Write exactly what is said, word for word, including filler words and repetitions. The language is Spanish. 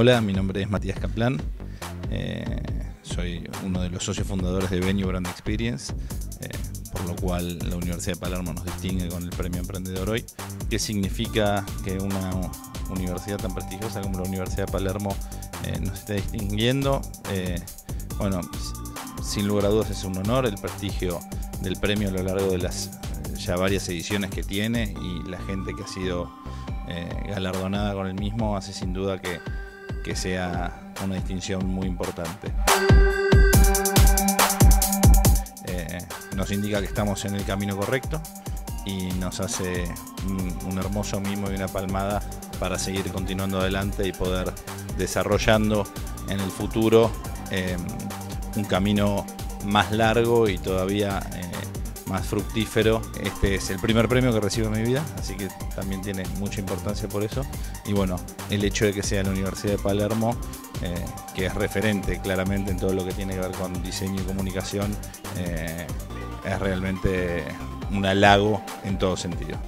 Hola, mi nombre es Matías Caplán, eh, soy uno de los socios fundadores de Venue Brand Experience, eh, por lo cual la Universidad de Palermo nos distingue con el Premio Emprendedor Hoy, que significa que una universidad tan prestigiosa como la Universidad de Palermo eh, nos está distinguiendo. Eh, bueno, sin lugar a dudas es un honor el prestigio del premio a lo largo de las ya varias ediciones que tiene, y la gente que ha sido eh, galardonada con el mismo hace sin duda que que sea una distinción muy importante. Eh, nos indica que estamos en el camino correcto y nos hace un, un hermoso mimo y una palmada para seguir continuando adelante y poder desarrollando en el futuro eh, un camino más largo y todavía eh, más fructífero. Este es el primer premio que recibo en mi vida, así que también tiene mucha importancia por eso. Y bueno, el hecho de que sea la Universidad de Palermo, eh, que es referente claramente en todo lo que tiene que ver con diseño y comunicación, eh, es realmente un halago en todo sentido.